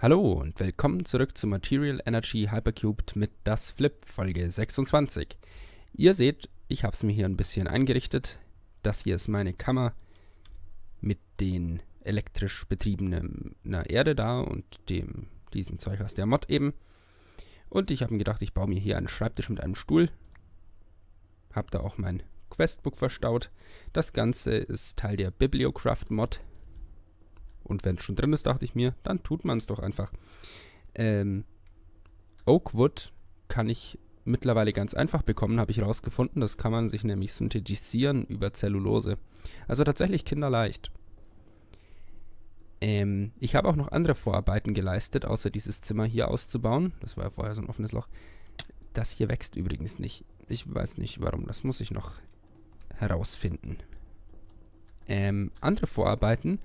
Hallo und willkommen zurück zu Material Energy Hypercubed mit Das Flip, Folge 26. Ihr seht, ich habe es mir hier ein bisschen eingerichtet. Das hier ist meine Kammer mit den elektrisch betriebenen Erde da und diesem Zeug aus der Mod eben. Und ich habe mir gedacht, ich baue mir hier einen Schreibtisch mit einem Stuhl. Habe da auch mein Questbook verstaut. Das Ganze ist Teil der Bibliocraft Mod. Und wenn es schon drin ist, dachte ich mir, dann tut man es doch einfach. Oakwood kann ich mittlerweile ganz einfach bekommen, habe ich rausgefunden. Das kann man sich nämlich synthetisieren über Zellulose. Also tatsächlich kinderleicht. Ich habe auch noch andere Vorarbeiten geleistet, außer dieses Zimmer hier auszubauen. Das war ja vorher so ein offenes Loch. Das hier wächst übrigens nicht. Ich weiß nicht warum, das muss ich noch herausfinden. Andere Vorarbeiten.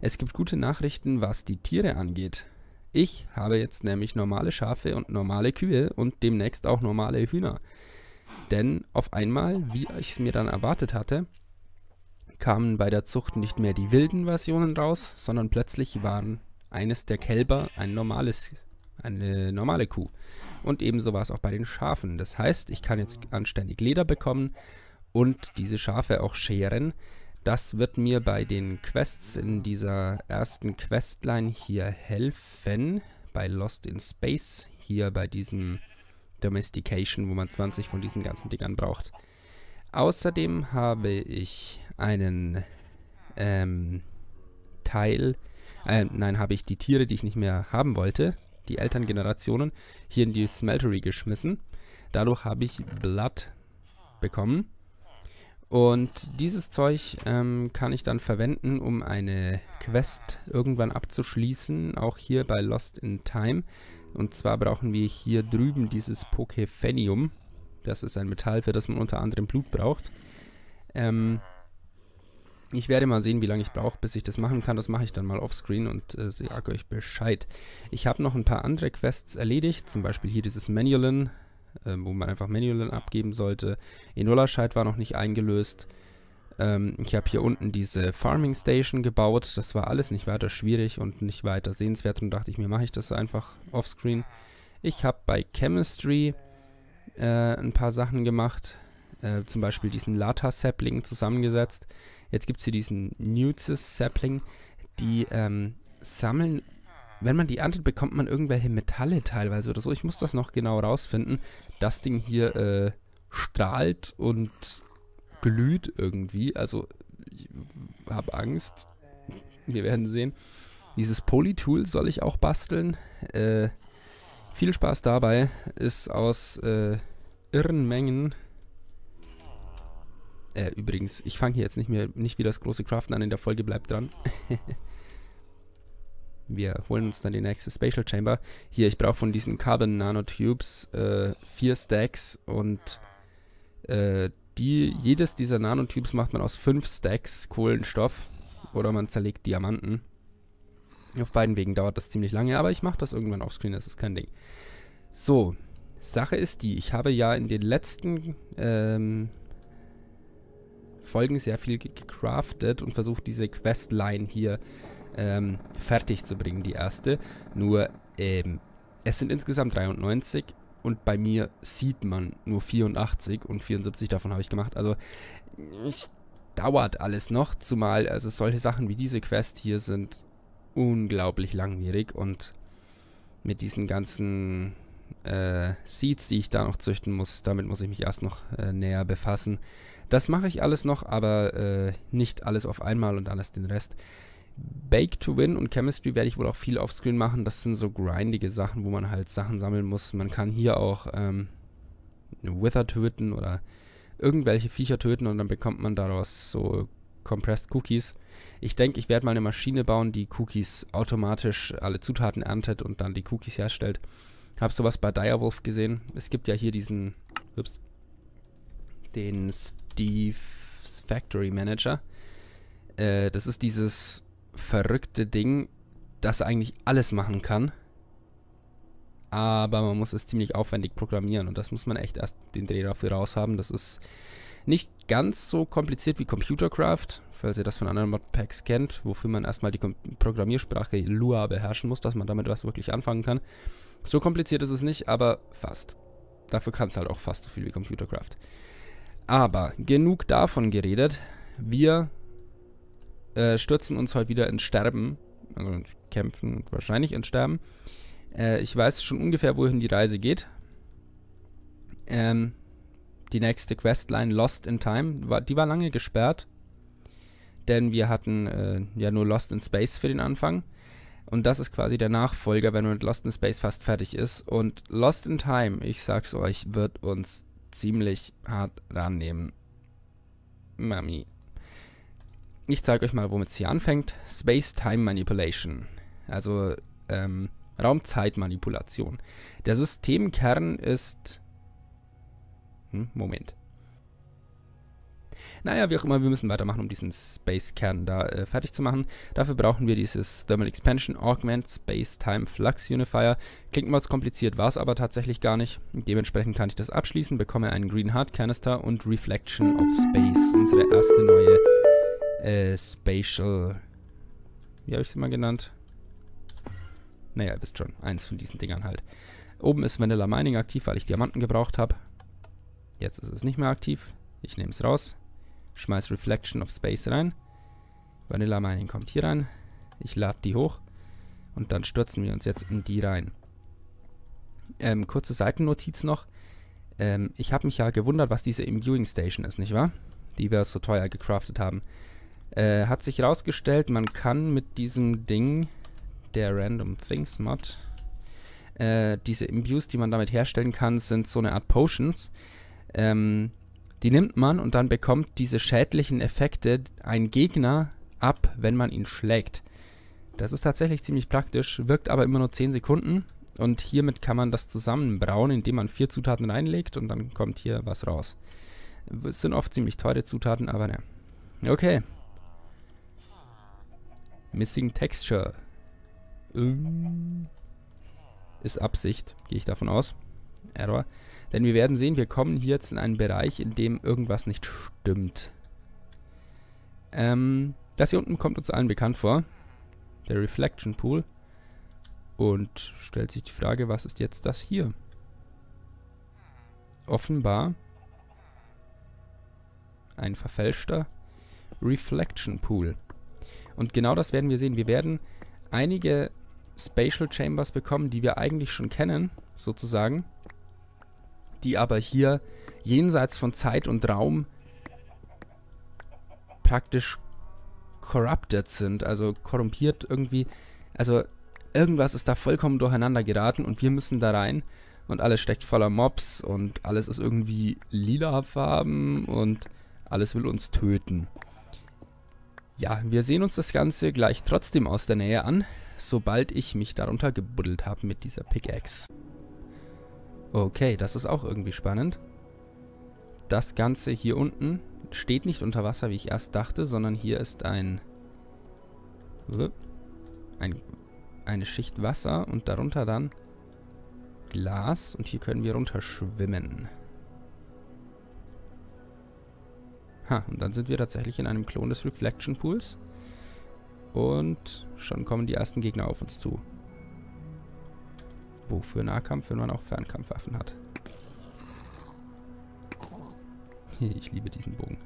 Es gibt gute Nachrichten, was die Tiere angeht. Ich habe jetzt nämlich normale Schafe und normale Kühe und demnächst auch normale Hühner. Denn auf einmal, wie ich es mir dann erwartet hatte, kamen bei der Zucht nicht mehr die wilden Versionen raus, sondern plötzlich waren eines der Kälber eine normale Kuh. Und ebenso war es auch bei den Schafen. Das heißt, ich kann jetzt anständig Leder bekommen und diese Schafe auch scheren. Das wird mir bei den Quests in dieser ersten Questline hier helfen, bei Lost in Space, hier bei diesem Domestication, wo man 20 von diesen ganzen Dingern braucht. Außerdem habe ich habe ich die Tiere, die ich nicht mehr haben wollte, die Elterngenerationen, hier in die Smeltery geschmissen. Dadurch habe ich Blood bekommen. Und dieses Zeug kann ich dann verwenden, um eine Quest irgendwann abzuschließen, auch hier bei Lost in Time. Und zwar brauchen wir hier drüben dieses Pokefenium. Das ist ein Metall, für das man unter anderem Blut braucht. Ich werde mal sehen, wie lange ich brauche, bis ich das machen kann. Das mache ich dann mal offscreen und sage euch Bescheid. Ich habe noch ein paar andere Quests erledigt, zum Beispiel hier dieses Manulin, wo man einfach Manulin abgeben sollte. Enola-Scheit war noch nicht eingelöst. Ich habe hier unten diese Farming Station gebaut. Das war alles nicht weiter schwierig und nicht weiter sehenswert. Und dachte ich mir, mache ich das einfach offscreen. Ich habe bei Chemistry ein paar Sachen gemacht. Zum Beispiel diesen Lata Sapling zusammengesetzt. Jetzt gibt es hier diesen Nuzis Sapling. Die sammeln... Wenn man die erntet, bekommt man irgendwelche Metalle teilweise oder so. Ich muss das noch genau rausfinden. Das Ding hier strahlt und glüht irgendwie. Also, ich habe Angst. Wir werden sehen. Dieses Polytool soll ich auch basteln. Viel Spaß dabei. Ist aus irren Mengen. Übrigens, ich fange hier jetzt nicht wieder das große Craften an. In der Folge bleibt dran. Wir holen uns dann die nächste Spatial Chamber. Hier, ich brauche von diesen Carbon Nanotubes 4 Stacks und jedes dieser Nanotubes macht man aus 5 Stacks Kohlenstoff oder man zerlegt Diamanten. Auf beiden Wegen dauert das ziemlich lange, aber ich mache das irgendwann offscreen, das ist kein Ding. So, Sache ist die, ich habe ja in den letzten Folgen sehr viel gecraftet und versucht, diese Questline hier fertig zu bringen, die erste. Nur, es sind insgesamt 93 und bei mir sieht man nur 84 und 74 davon habe ich gemacht. Also, dauert alles noch, zumal also solche Sachen wie diese Quest hier sind unglaublich langwierig und mit diesen ganzen Seeds, die ich da noch züchten muss, damit muss ich mich erst noch näher befassen. Das mache ich alles noch, aber nicht alles auf einmal und alles den Rest. Bake to Win und Chemistry werde ich wohl auch viel offscreen machen. Das sind so grindige Sachen, wo man halt Sachen sammeln muss. Man kann hier auch Wither töten oder irgendwelche Viecher töten und dann bekommt man daraus so Compressed Cookies. Ich denke, ich werde mal eine Maschine bauen, die Cookies automatisch alle Zutaten erntet und dann die Cookies herstellt. Habe sowas bei Direwolf gesehen. Es gibt ja hier diesen, den Steve's Factory Manager. Das ist dieses verrückte Ding, das eigentlich alles machen kann, aber man muss es ziemlich aufwendig programmieren und das muss man echt erst den Dreh dafür raus haben. Das ist Nicht ganz so kompliziert wie ComputerCraft, falls ihr das von anderen Modpacks kennt, wofür man erstmal die Programmiersprache Lua beherrschen muss, dass man damit was wirklich anfangen kann. So kompliziert ist es nicht, aber fast. Dafür kann es halt auch fast so viel wie ComputerCraft. Aber genug davon geredet. Wir stürzen uns heute wieder ins Sterben. Also ins Kämpfen und wahrscheinlich ins Sterben. Ich weiß schon ungefähr, wohin die Reise geht. Die nächste Questline, Lost in Time, die war lange gesperrt. Denn wir hatten ja nur Lost in Space für den Anfang. Und das ist quasi der Nachfolger, wenn man mit Lost in Space fast fertig ist. Und Lost in Time, ich sag's euch, wird uns ziemlich hart rannehmen. Mami. Ich zeige euch mal, womit es hier anfängt. Space-Time-Manipulation. Also Raumzeitmanipulation. Der Systemkern ist... Moment. Naja, wie auch immer, wir müssen weitermachen, um diesen Space-Kern da fertig zu machen. Dafür brauchen wir dieses Thermal Expansion Augment Space-Time Flux Unifier. Klingt mal kompliziert, war es aber tatsächlich gar nicht. Dementsprechend kann ich das abschließen, bekomme einen Green Heart Canister und Reflection of Space. Unsere erste neue Spatial... Wie habe ich sie mal genannt? Naja, ihr wisst schon, eins von diesen Dingern halt. Oben ist Vanilla Mining aktiv, weil ich Diamanten gebraucht habe. Jetzt ist es nicht mehr aktiv. Ich nehme es raus. Schmeiß Reflection of Space rein. Vanilla Mining kommt hier rein. Ich lade die hoch. Und dann stürzen wir uns jetzt in die rein. Kurze Seitennotiz noch. Ich habe mich ja gewundert, was diese Imbuing Station ist, nicht wahr? Die wir so teuer gecraftet haben. Hat sich rausgestellt, man kann mit diesem Ding, der Random Things Mod, diese Imbues, die man damit herstellen kann, sind so eine Art Potions. Die nimmt man und dann bekommt diese schädlichen Effekte ein Gegner ab, wenn man ihn schlägt. Das ist tatsächlich ziemlich praktisch, wirkt aber immer nur 10 Sekunden. Und hiermit kann man das zusammenbrauen, indem man 4 Zutaten reinlegt und dann kommt hier was raus. Es sind oft ziemlich teure Zutaten, aber ne. Okay. Missing Texture. Ist Absicht, gehe ich davon aus. Error. Denn wir werden sehen, wir kommen hier jetzt in einen Bereich, in dem irgendwas nicht stimmt. Das hier unten kommt uns allen bekannt vor. Der Reflection Pool. Und stellt sich die Frage, was ist jetzt das hier? Offenbar ein verfälschter Reflection Pool. Und genau das werden wir sehen. Wir werden einige Spatial Chambers bekommen, die wir eigentlich schon kennen, sozusagen. Die aber hier jenseits von Zeit und Raum praktisch corrupted sind, also korrumpiert irgendwie. Also irgendwas ist da vollkommen durcheinander geraten und wir müssen da rein und alles steckt voller Mobs und alles ist irgendwie lila Farben und alles will uns töten. Ja, wir sehen uns das Ganze gleich trotzdem aus der Nähe an, sobald ich mich darunter gebuddelt habe mit dieser Pickaxe. Okay, das ist auch irgendwie spannend. Das Ganze hier unten steht nicht unter Wasser, wie ich erst dachte, sondern hier ist eine Schicht Wasser und darunter dann Glas und hier können wir runterschwimmen. Ha, und dann sind wir tatsächlich in einem Klon des Reflection Pools und schon kommen die ersten Gegner auf uns zu. Wofür Nahkampf, wenn man auch Fernkampfwaffen hat. Ich liebe diesen Bogen.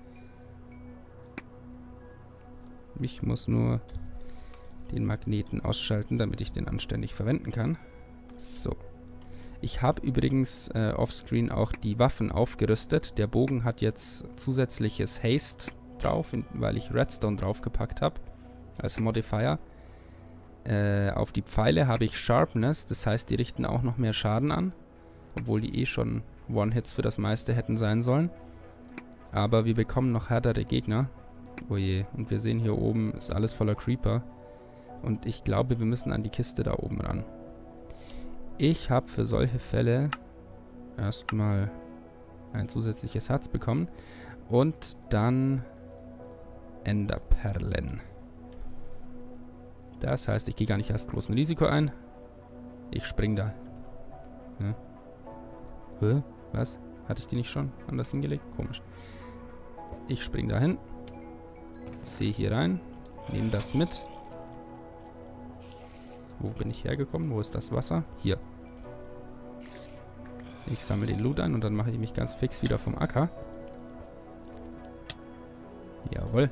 Ich muss nur den Magneten ausschalten, damit ich den anständig verwenden kann. So. Ich habe übrigens offscreen auch die Waffen aufgerüstet. Der Bogen hat jetzt zusätzliches Haste drauf, weil ich Redstone draufgepackt habe. Als Modifier. Auf die Pfeile habe ich Sharpness, das heißt, die richten auch noch mehr Schaden an. Obwohl die eh schon One-Hits für das meiste hätten sein sollen. Aber wir bekommen noch härtere Gegner. Oh je, und wir sehen hier oben, ist alles voller Creeper. Und ich glaube, wir müssen an die Kiste da oben ran. Ich habe für solche Fälle erstmal ein zusätzliches Herz bekommen. Und dann Enderperlen. Das heißt, ich gehe gar nicht erst groß ein Risiko ein. Ich spring da. Hä? Was? Hatte ich die nicht schon anders hingelegt? Komisch. Ich spring dahin. Sehe hier rein. Nehme das mit. Wo bin ich hergekommen? Wo ist das Wasser? Hier. Ich sammle den Loot ein und dann mache ich mich ganz fix wieder vom Acker. Jawohl.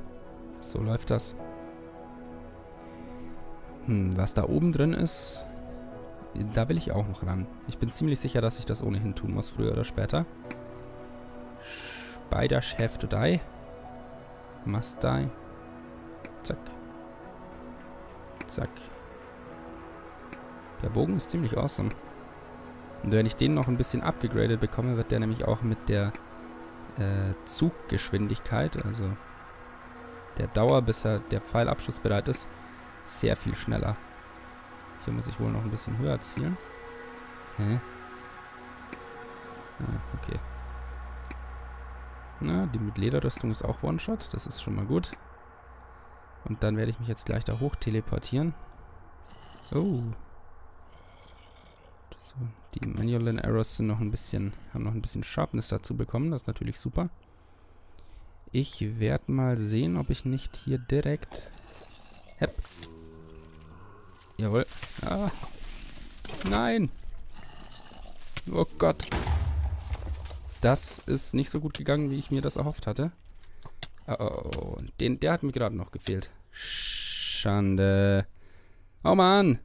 So läuft das. Was da oben drin ist, da will ich auch noch ran. Ich bin ziemlich sicher, dass ich das ohnehin tun muss, früher oder später. Spiders have to die. Must die. Zack. Zack. Der Bogen ist ziemlich awesome. Und wenn ich den noch ein bisschen upgegradet bekomme, wird der nämlich auch mit der Zuggeschwindigkeit, also der Dauer, bis der Pfeilabschuss bereit ist, sehr viel schneller. Hier muss ich wohl noch ein bisschen höher zielen. Hä? Ah, okay. Na, die mit Lederrüstung ist auch One-Shot. Das ist schon mal gut. Und dann werde ich mich jetzt gleich da hoch teleportieren. Oh. So, die Manulin Arrows sind noch ein bisschen, haben noch ein bisschen Sharpness dazu bekommen. Das ist natürlich super. Ich werde mal sehen, ob ich nicht hier direkt... Hepp. Jawohl. Ah. Nein. Oh Gott. Das ist nicht so gut gegangen, wie ich mir das erhofft hatte. Oh, der hat mir gerade noch gefehlt. Schande. Oh Mann.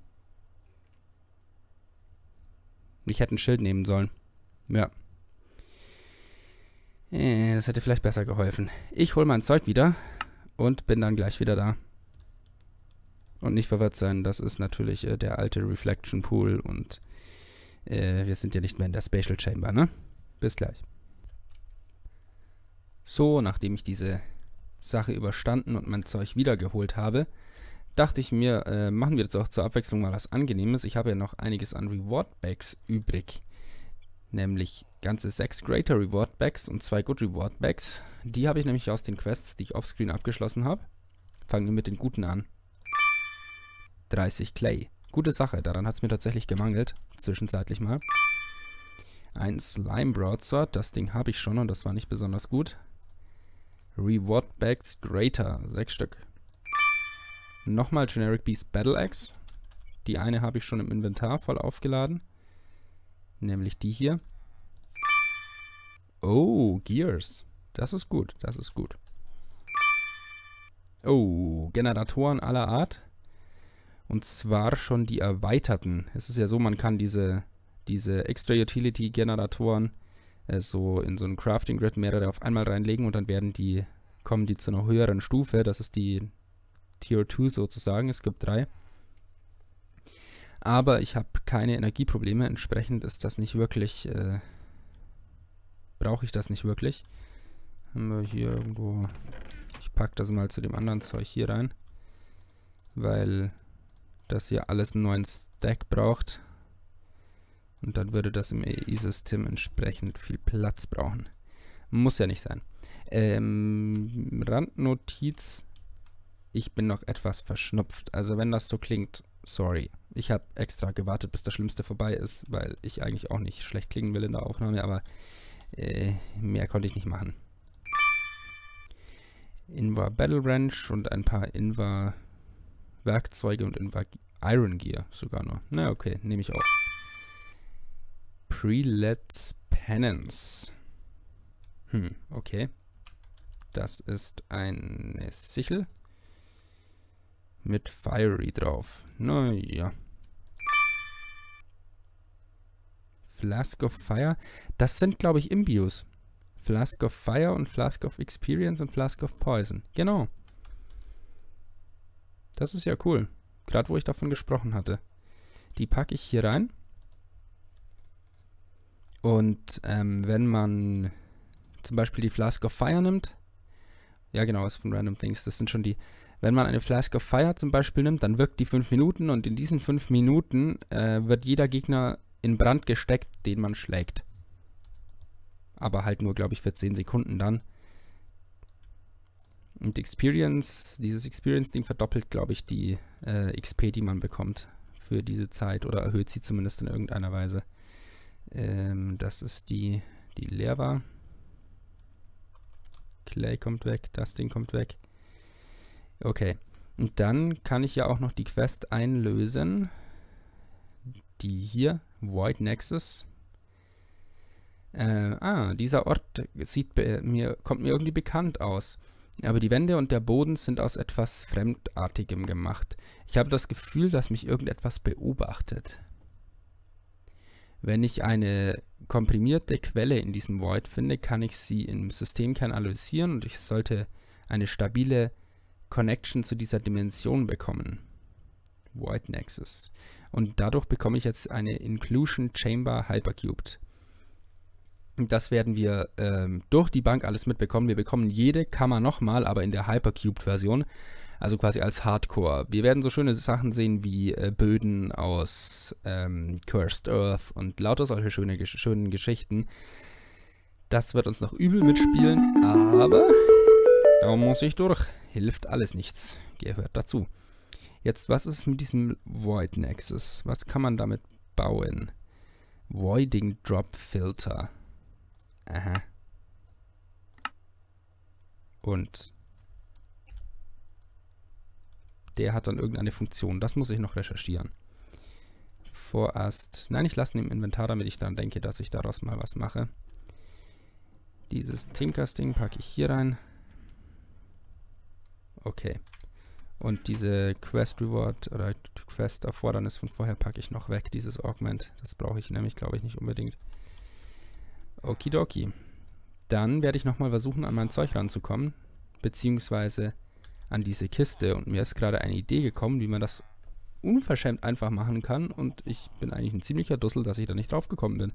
Ich hätte ein Schild nehmen sollen. Ja. Das hätte vielleicht besser geholfen. Ich hole mein Zeug wieder und bin dann gleich wieder da. Und nicht verwirrt sein, das ist natürlich der alte Reflection Pool und wir sind ja nicht mehr in der Spatial Chamber, ne? Bis gleich. So, nachdem ich diese Sache überstanden und mein Zeug wiedergeholt habe, dachte ich mir, machen wir jetzt auch zur Abwechslung mal was Angenehmes. Ich habe ja noch einiges an Reward Bags übrig. Nämlich ganze 6 Greater Reward Bags und 2 Good Reward Bags. Die habe ich nämlich aus den Quests, die ich offscreen abgeschlossen habe. Fangen wir mit den guten an. 30 Clay. Gute Sache, daran hat es mir tatsächlich gemangelt. Zwischenzeitlich mal. Ein Slime Broadsword, das Ding habe ich schon und das war nicht besonders gut. Reward Bags Greater, 6 Stück. Nochmal Generic Beast Battle Axe. Die eine habe ich schon im Inventar voll aufgeladen. Nämlich die hier. Oh, Gears. Das ist gut, das ist gut. Oh, Generatoren aller Art. Und zwar schon die erweiterten. Es ist ja so, man kann diese Extra-Utility-Generatoren so in so einen Crafting-Grid mehrere auf einmal reinlegen und dann kommen die zu einer höheren Stufe. Das ist die Tier 2 sozusagen. Es gibt 3. Aber ich habe keine Energieprobleme. Entsprechend ist das nicht wirklich... brauche ich das nicht wirklich. Haben wir hier irgendwo... Ich packe das mal zu dem anderen Zeug hier rein. Weil... dass hier alles einen neuen Stack braucht. Und dann würde das im AI-System entsprechend viel Platz brauchen. Muss ja nicht sein. Randnotiz. Ich bin noch etwas verschnupft. Also wenn das so klingt, sorry. Ich habe extra gewartet, bis das Schlimmste vorbei ist, weil ich eigentlich auch nicht schlecht klingen will in der Aufnahme, aber mehr konnte ich nicht machen. Invar Battle Wrench und ein paar Invar... Werkzeuge und Iron Gear sogar nur. Na okay, nehme ich auch. Prelats Penance. Okay. Das ist eine Sichel mit Fiery drauf. Naja. Flask of Fire. Das sind, glaube ich, Imbios. Flask of Fire und Flask of Experience und Flask of Poison. Genau. Das ist ja cool. Gerade wo ich davon gesprochen hatte. Die packe ich hier rein. Und wenn man zum Beispiel die Flask of Fire nimmt. Ja genau, ist von Random Things. Das sind schon die... Wenn man eine Flask of Fire zum Beispiel nimmt, dann wirkt die 5 Minuten. Und in diesen 5 Minuten wird jeder Gegner in Brand gesteckt, den man schlägt. Aber halt nur, glaube ich, für 10 Sekunden dann. Und Experience, dieses Experience-Ding verdoppelt, glaube ich, die XP, die man bekommt für diese Zeit oder erhöht sie zumindest in irgendeiner Weise. Das ist die leer war. Clay kommt weg, das Ding kommt weg. Okay. Und dann kann ich ja auch noch die Quest einlösen. Die hier, Void Nexus. Dieser Ort kommt mir irgendwie bekannt aus. Aber die Wände und der Boden sind aus etwas Fremdartigem gemacht. Ich habe das Gefühl, dass mich irgendetwas beobachtet. Wenn ich eine komprimierte Quelle in diesem Void finde, kann ich sie im Systemkern analysieren und ich sollte eine stabile Connection zu dieser Dimension bekommen. Void Nexus. Und dadurch bekomme ich jetzt eine Inclusion Chamber Hypercubed. Das werden wir durch die Bank alles mitbekommen. Wir bekommen jede Kammer nochmal, aber in der Hypercubed-Version. Also quasi als Hardcore. Wir werden so schöne Sachen sehen wie Böden aus Cursed Earth und lauter solche schönen Geschichten. Das wird uns noch übel mitspielen, aber da muss ich durch. Hilft alles nichts. Gehört dazu. Jetzt, was ist mit diesem Void Nexus? Was kann man damit bauen? Voiding Drop Filter. Aha. Und der hat dann irgendeine Funktion. Das muss ich noch recherchieren. Vorerst. Nein, ich lasse ihn im Inventar, damit ich dann denke, dass ich daraus mal was mache. Dieses Tinkers-Ding packe ich hier rein. Okay. Und diese Quest-Reward oder Quest-Erfordernis von vorher packe ich noch weg, dieses Augment. Das brauche ich nämlich, glaube ich, nicht unbedingt. Okidoki. Dann werde ich nochmal versuchen, an mein Zeug ranzukommen. Beziehungsweise an diese Kiste. Und mir ist gerade eine Idee gekommen, wie man das unverschämt einfach machen kann. Und ich bin eigentlich ein ziemlicher Dussel, dass ich da nicht drauf gekommen bin.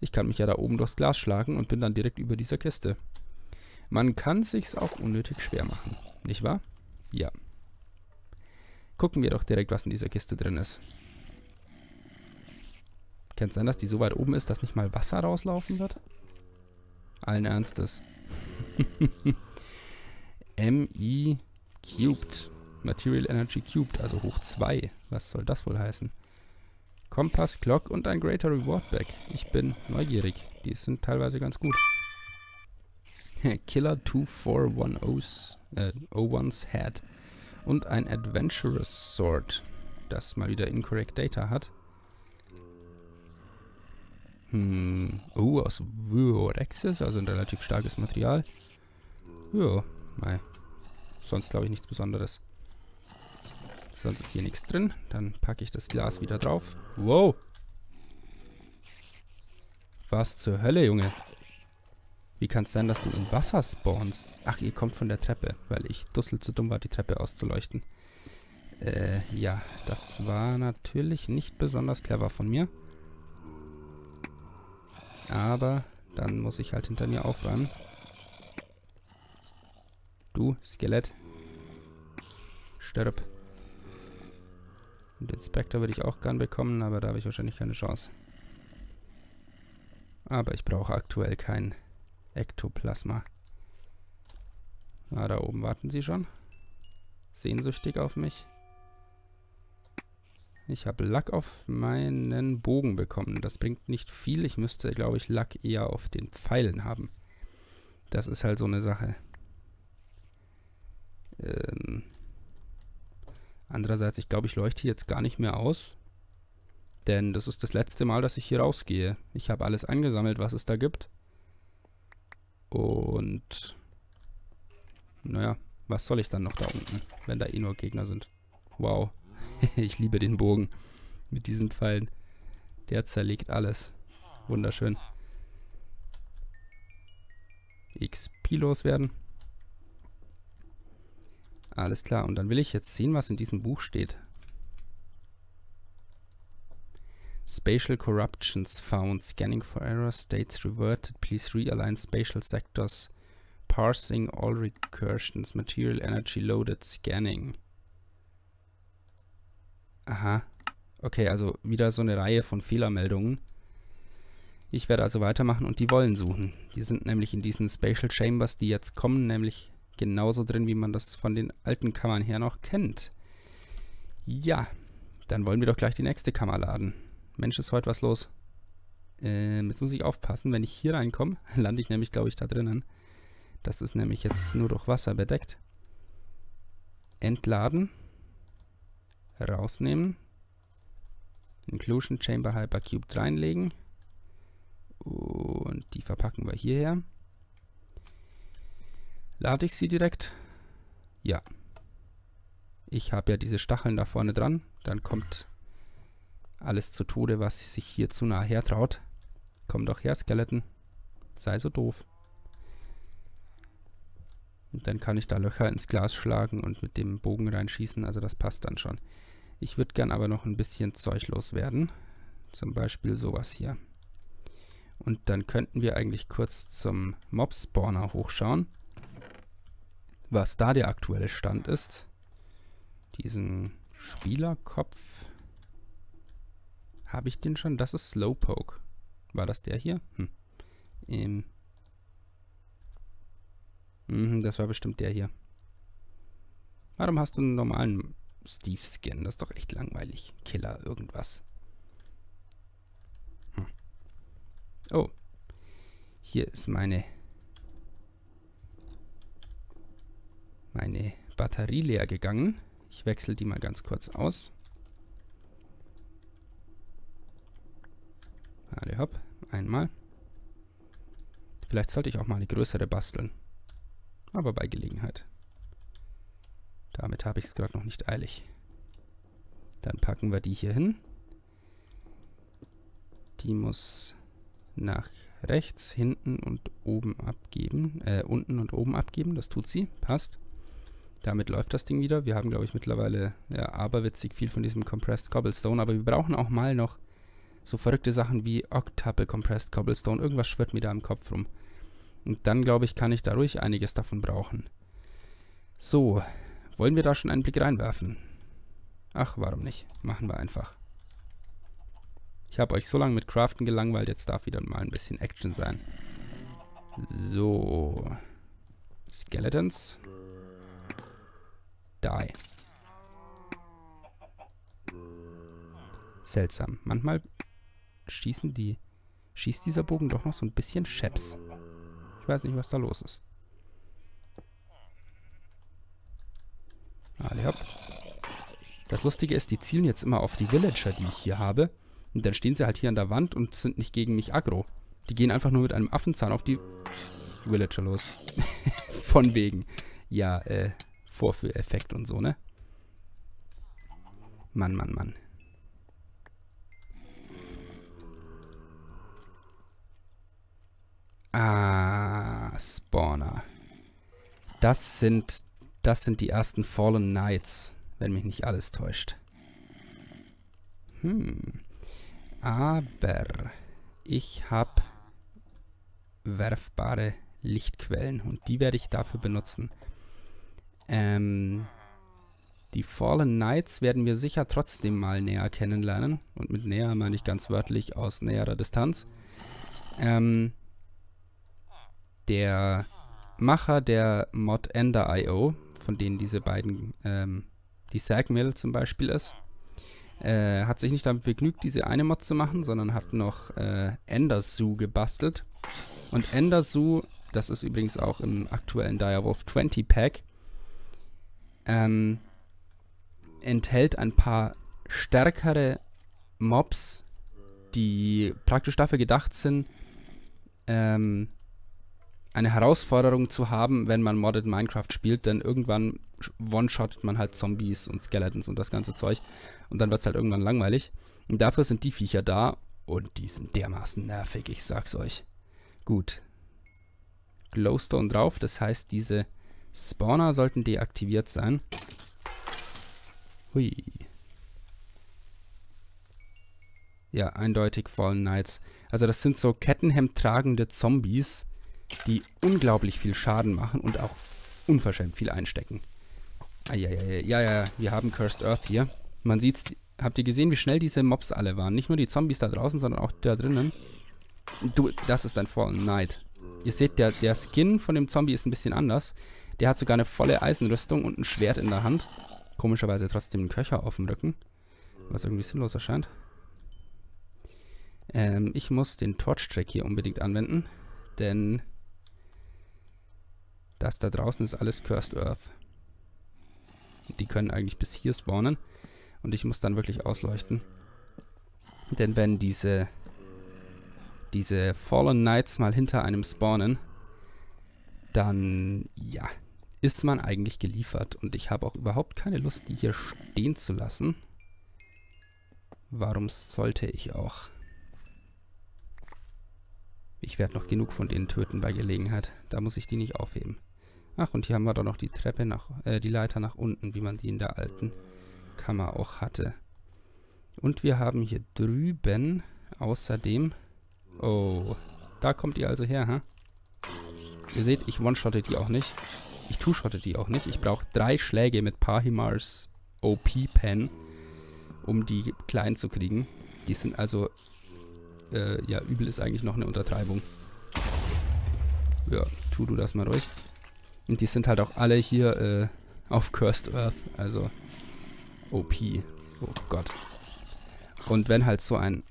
Ich kann mich ja da oben durchs Glas schlagen und bin dann direkt über dieser Kiste. Man kann sich's auch unnötig schwer machen. Nicht wahr? Ja. Gucken wir doch direkt, was in dieser Kiste drin ist. Kann es sein, dass die so weit oben ist, dass nicht mal Wasser rauslaufen wird? Allen Ernstes. MI Cubed. Material Energy Cubed, also hoch 2. Was soll das wohl heißen? Kompass, Clock und ein Greater Reward Back. Ich bin neugierig. Die sind teilweise ganz gut. Killer 2401's Head. Und ein Adventurous Sword, das mal wieder Incorrect Data hat. Aus Vorexis, also ein relativ starkes Material. Jo, mei. Sonst glaube ich nichts Besonderes. Sonst ist hier nichts drin. Dann packe ich das Glas wieder drauf. Wow! Was zur Hölle, Junge? Wie kann es sein, dass du in Wasser spawnst? Ach, ihr kommt von der Treppe, weil ich dussel zu dumm war, die Treppe auszuleuchten. Ja, das war natürlich nicht besonders clever von mir. Aber dann muss ich halt hinter mir aufräumen. Du, Skelett. Stirb. Den Inspektor würde ich auch gern bekommen, aber da habe ich wahrscheinlich keine Chance. Aber ich brauche aktuell kein Ektoplasma. Ah, da oben warten sie schon. Sehnsüchtig auf mich. Ich habe Lack auf meinen Bogen bekommen. Das bringt nicht viel. Ich müsste, glaube ich, Lack eher auf den Pfeilen haben. Das ist halt so eine Sache. Andererseits, ich glaube, ich leuchte jetzt gar nicht mehr aus. Denn das ist das letzte Mal, dass ich hier rausgehe. Ich habe alles angesammelt, was es da gibt. Und naja, was soll ich dann noch da unten, wenn da eh nur Gegner sind? Wow. Ich liebe den Bogen mit diesen Pfeilen. Der zerlegt alles. Wunderschön. XP loswerden. Alles klar. Und dann will ich jetzt sehen, was in diesem Buch steht. Spatial Corruptions found. Scanning for errors. States reverted. Please realign spatial sectors. Parsing all recursions. Material energy loaded. Scanning. Aha. Okay, also wieder so eine Reihe von Fehlermeldungen. Ich werde also weitermachen und die Wollen suchen. Die sind nämlich in diesen Spatial Chambers, die jetzt kommen, nämlich genauso drin, wie man das von den alten Kammern her noch kennt. Ja, dann wollen wir doch gleich die nächste Kammer laden. Mensch, ist heute was los. Jetzt muss ich aufpassen, wenn ich hier reinkomme, lande ich nämlich, glaube ich, da drinnen. Das ist nämlich jetzt nur durch Wasser bedeckt. Entladen. Rausnehmen. Inclusion Chamber Hypercubed reinlegen. Und die verpacken wir hierher. Lade ich sie direkt? Ja. Ich habe ja diese Stacheln da vorne dran. Dann kommt alles zu Tode, was sich hier zu nah hertraut. Komm doch her, Skeleton. Sei so doof. Und dann kann ich da Löcher ins Glas schlagen und mit dem Bogen reinschießen. Also das passt dann schon. Ich würde gern aber noch ein bisschen Zeug loswerden. Zum Beispiel sowas hier. Und dann könnten wir eigentlich kurz zum Mob-Spawner hochschauen. Was da der aktuelle Stand ist. Diesen Spielerkopf. Habe ich den schon? Das ist Slowpoke. War das der hier? Das war bestimmt der hier. Warum hast du einen normalen Steve-Skin? Das ist doch echt langweilig. Killer irgendwas. Oh. Hier ist meine Batterie leer gegangen. Ich wechsle die mal ganz kurz aus. Alle hopp, einmal. Vielleicht sollte ich auch mal eine größere basteln. Aber bei Gelegenheit. Damit habe ich es gerade noch nicht eilig. Dann packen wir die hier hin. Die muss nach rechts, hinten und oben abgeben. Unten und oben abgeben. Das tut sie. Passt. Damit läuft das Ding wieder. Wir haben, glaube ich, mittlerweile ja, aberwitzig viel von diesem Compressed Cobblestone. Aber wir brauchen auch mal noch so verrückte Sachen wie Octuple Compressed Cobblestone. Irgendwas schwirrt mir da im Kopf rum. Und dann, glaube ich, kann ich da ruhig einiges davon brauchen. So, wollen wir da schon einen Blick reinwerfen? Ach, warum nicht? Machen wir einfach. Ich habe euch so lange mit Craften gelangweilt. Jetzt darf wieder mal ein bisschen Action sein. So. Skeletons. Die. Seltsam. Manchmal schießt dieser Bogen doch noch so ein bisschen scheps. Ich weiß nicht, was da los ist. Alle hopp. Das Lustige ist, die zielen jetzt immer auf die Villager, die ich hier habe. Und dann stehen sie halt hier an der Wand und sind nicht gegen mich aggro. Die gehen einfach nur mit einem Affenzahn auf die Villager los. Von wegen. Ja, Vorführeffekt und so, ne? Mann, Mann, Mann. Ah, Spawner. Das sind die ersten Fallen Knights, wenn mich nicht alles täuscht. Aber ich habe werfbare Lichtquellen und die werde ich dafür benutzen. Die Fallen Knights werden wir sicher trotzdem mal näher kennenlernen. Und mit näher meine ich ganz wörtlich aus näherer Distanz. Der Macher der Mod Ender.io, von denen diese beiden, die Sagmill zum Beispiel ist, hat sich nicht damit begnügt, diese eine Mod zu machen, sondern hat noch Ender Zoo gebastelt. Und Ender Zoo, das ist übrigens auch im aktuellen Direwolf 20 Pack, enthält ein paar stärkere Mobs, die praktisch dafür gedacht sind, eine Herausforderung zu haben, wenn man Modded Minecraft spielt, denn irgendwann one-shottet man halt Zombies und Skeletons und das ganze Zeug und dann wird es halt irgendwann langweilig. Und dafür sind die Viecher da und die sind dermaßen nervig, ich sag's euch. Gut. Glowstone drauf, das heißt, diese Spawner sollten deaktiviert sein. Hui. Ja, eindeutig Fallen Knights. Also das sind so Kettenhemd tragende Zombies, die unglaublich viel Schaden machen und auch unverschämt viel einstecken. Ja, wir haben Cursed Earth hier. Man sieht's, habt ihr gesehen, wie schnell diese Mobs alle waren? Nicht nur die Zombies da draußen, sondern auch da drinnen. Du, das ist ein Fallen Knight. Ihr seht, der Skin von dem Zombie ist ein bisschen anders. Der hat sogar eine volle Eisenrüstung und ein Schwert in der Hand. Komischerweise trotzdem einen Köcher auf dem Rücken. Was irgendwie sinnlos erscheint. Ich muss den Torch-Track hier unbedingt anwenden, denn Das da draußen ist alles Cursed Earth. Die können eigentlich bis hier spawnen. Und ich muss dann wirklich ausleuchten. Denn wenn diese Fallen Knights mal hinter einem spawnen, dann, ja, ist man eigentlich geliefert. Und ich habe auch überhaupt keine Lust, die hier stehen zu lassen. Warum sollte ich auch? Ich werde noch genug von denen töten bei Gelegenheit. Da muss ich die nicht aufheben. Ach, und hier haben wir doch noch die Treppe nach, die Leiter nach unten, wie man die in der alten Kammer auch hatte. Und wir haben hier drüben außerdem... Oh, da kommt ihr also her, ha? Ihr seht, ich one-shotte die auch nicht. Ich two-shotte die auch nicht. Ich brauche 3 Schläge mit Pahimars OP-Pen, um die klein zu kriegen. Die sind also... ja, übel ist eigentlich noch eine Untertreibung. Ja, tu du das mal ruhig. Und die sind halt auch alle hier auf Cursed Earth, also OP. Oh Gott. Und wenn halt so ein...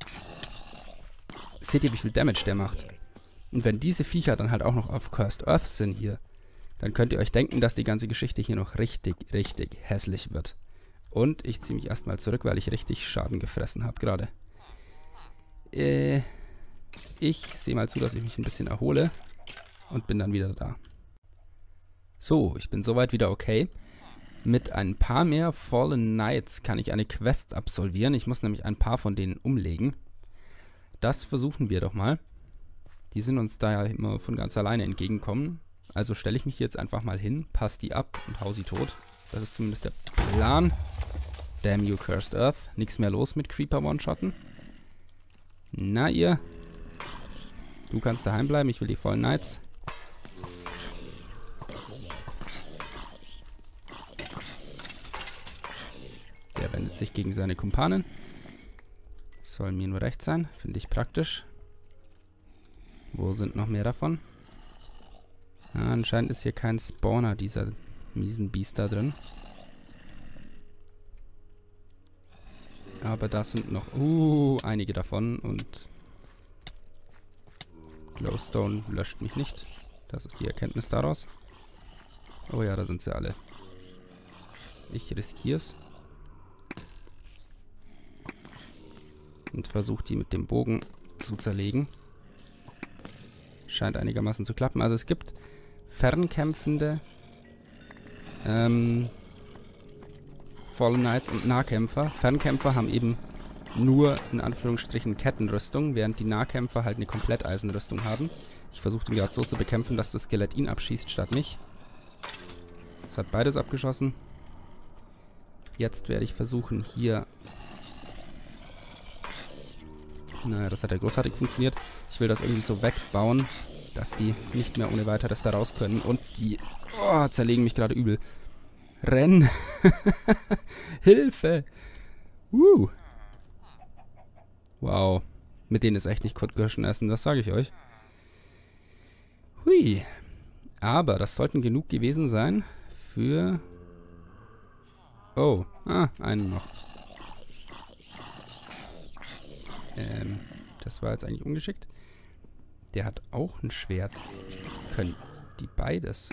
Seht ihr, wie viel Damage der macht? Und wenn diese Viecher dann halt auch noch auf Cursed Earth sind hier, dann könnt ihr euch denken, dass die ganze Geschichte hier noch richtig, richtig hässlich wird. Und ich ziehe mich erstmal zurück, weil ich richtig Schaden gefressen habe gerade. Ich sehe mal zu, dass ich mich ein bisschen erhole und bin dann wieder da. So, ich bin soweit wieder okay. Mit ein paar mehr Fallen Knights kann ich eine Quest absolvieren. Ich muss nämlich ein paar von denen umlegen. Das versuchen wir doch mal. Die sind uns da ja immer von ganz alleine entgegenkommen. Also stelle ich mich jetzt einfach mal hin, passe die ab und hau sie tot. Das ist zumindest der Plan. Damn you, Cursed Earth. Nichts mehr los mit Creeper-One-Shotten. Na ihr. Du kannst daheim bleiben, ich will die Fallen Knights. Der wendet sich gegen seine Kumpanen. Soll mir nur recht sein. Finde ich praktisch. Wo sind noch mehr davon? Ah, anscheinend ist hier kein Spawner dieser miesen Biester drin. Aber da sind noch einige davon und Glowstone löscht mich nicht. Das ist die Erkenntnis daraus. Oh ja, da sind sie alle. Ich riskiere es. Und versuche die mit dem Bogen zu zerlegen. Scheint einigermaßen zu klappen. Also es gibt fernkämpfende Fallen Knights und Nahkämpfer. Fernkämpfer haben eben nur, in Anführungsstrichen, Kettenrüstung, während die Nahkämpfer halt eine Kompletteisenrüstung haben. Ich versuche den gerade so zu bekämpfen, dass das Skelett ihn abschießt, statt mich. Das hat beides abgeschossen. Jetzt werde ich versuchen, hier... Naja, das hat ja großartig funktioniert. Ich will das irgendwie so wegbauen, dass die nicht mehr ohne weiteres da raus können. Und die... Oh, zerlegen mich gerade übel. Renn! Hilfe! Wow. Mit denen ist echt nicht Kottgirschen essen, das sage ich euch. Hui. Aber das sollten genug gewesen sein für... Oh. Ah, einen noch. Das war jetzt eigentlich ungeschickt. Der hat auch ein Schwert. Können die beides...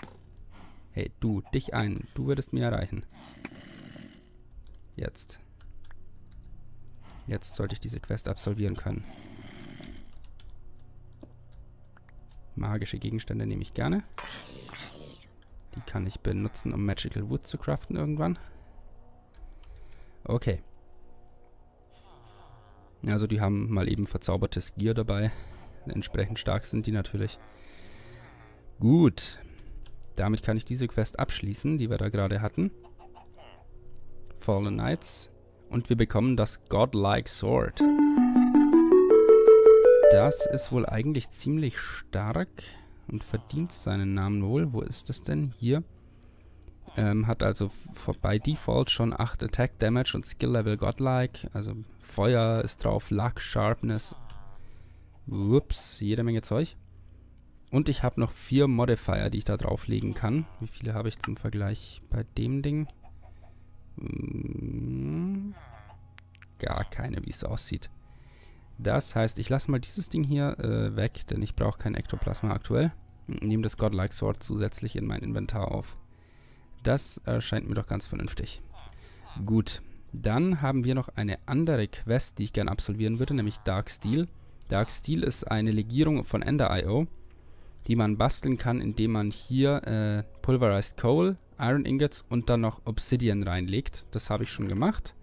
Hey, du, dich ein. Du würdest mir erreichen. Jetzt. Jetzt sollte ich diese Quest absolvieren können. Magische Gegenstände nehme ich gerne. Die kann ich benutzen, um Magical Wood zu craften irgendwann. Okay. Also die haben mal eben verzaubertes Gear dabei. Entsprechend stark sind die natürlich. Gut. Damit kann ich diese Quest abschließen, die wir da gerade hatten. Fallen Knights. Und wir bekommen das Godlike Sword. Das ist wohl eigentlich ziemlich stark und verdient seinen Namen wohl. Wo ist das denn? Hier. Hat also bei Default schon 8 Attack Damage und Skill Level Godlike. Also Feuer ist drauf, Luck, Sharpness. Ups, jede Menge Zeug. Und ich habe noch 4 Modifier, die ich da drauflegen kann. Wie viele habe ich zum Vergleich bei dem Ding? Gar keine, wie es aussieht. Das heißt, ich lasse mal dieses Ding hier weg, denn ich brauche kein Ektoplasma aktuell. und nehme das Godlike Sword zusätzlich in mein Inventar auf. Das erscheint mir doch ganz vernünftig. Gut, dann haben wir noch eine andere Quest, die ich gerne absolvieren würde, nämlich Dark-Steel. Dark-Steel ist eine Legierung von Ender.io, die man basteln kann, indem man hier Pulverized Coal, Iron Ingots und dann noch Obsidian reinlegt. Das habe ich schon gemacht.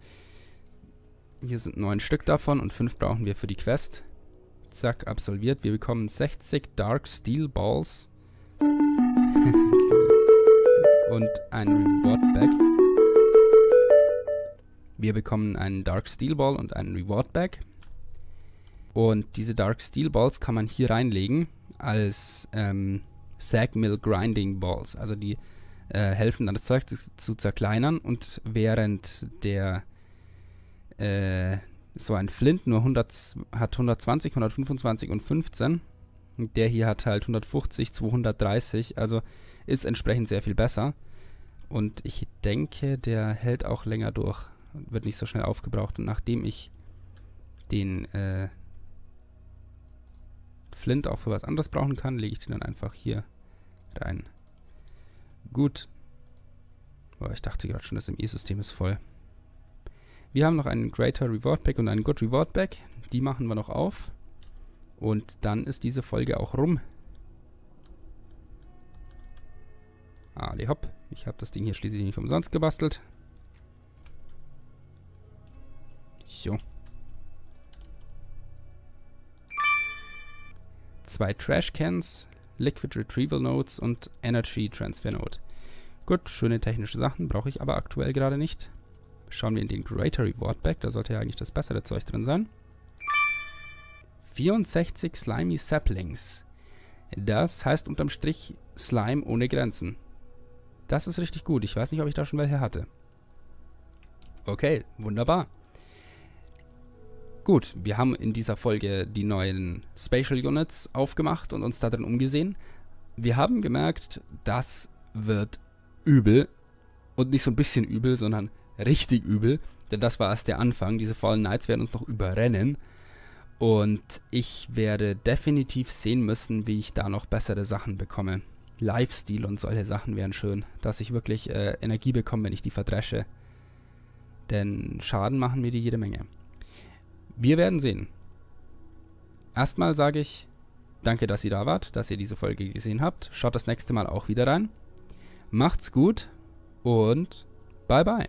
Hier sind 9 Stück davon und 5 brauchen wir für die Quest. Zack, absolviert. Wir bekommen 60 Dark-Steel-Balls und ein Reward-Bag. Wir bekommen einen Dark-Steel-Ball und einen Reward-Bag. Und diese Dark-Steel-Balls kann man hier reinlegen als Sag-Mill-Grinding-Balls. Also die helfen dann das Zeug zu zerkleinern, und während der so ein Flint nur 100, hat 120, 125 und 15. Der hier hat halt 150, 230, also ist entsprechend sehr viel besser. Und ich denke, der hält auch länger durch, wird nicht so schnell aufgebraucht. Und nachdem ich den Flint auch für was anderes brauchen kann, lege ich den dann einfach hier rein. Gut. Boah, ich dachte gerade schon, das ME-System ist voll. Wir haben noch einen Greater Reward Pack und einen Good Reward Pack. Die machen wir noch auf. Und dann ist diese Folge auch rum. Ali hopp. Ich habe das Ding hier schließlich nicht umsonst gebastelt. So. 2 Trashcans, Liquid Retrieval Nodes und Energy Transfer Node. Gut, schöne technische Sachen, brauche ich aber aktuell gerade nicht. Schauen wir in den Greater Reward Bag, da sollte ja eigentlich das bessere Zeug drin sein. 64 Slimy Saplings. Das heißt unterm Strich Slime ohne Grenzen. Das ist richtig gut, ich weiß nicht, ob ich da schon welche hatte. Okay, wunderbar. Gut, wir haben in dieser Folge die neuen Spatial Units aufgemacht und uns darin umgesehen. Wir haben gemerkt, das wird übel. Und nicht so ein bisschen übel, sondern richtig übel. Denn das war erst der Anfang. Diese Fallen Knights werden uns noch überrennen. Und ich werde definitiv sehen müssen, wie ich da noch bessere Sachen bekomme. Lifestyle und solche Sachen wären schön. Dass ich wirklich Energie bekomme, wenn ich die verdresche. Denn Schaden machen mir die jede Menge. Wir werden sehen. Erstmal sage ich, danke, dass ihr da wart, dass ihr diese Folge gesehen habt. Schaut das nächste Mal auch wieder rein. Macht's gut und bye bye.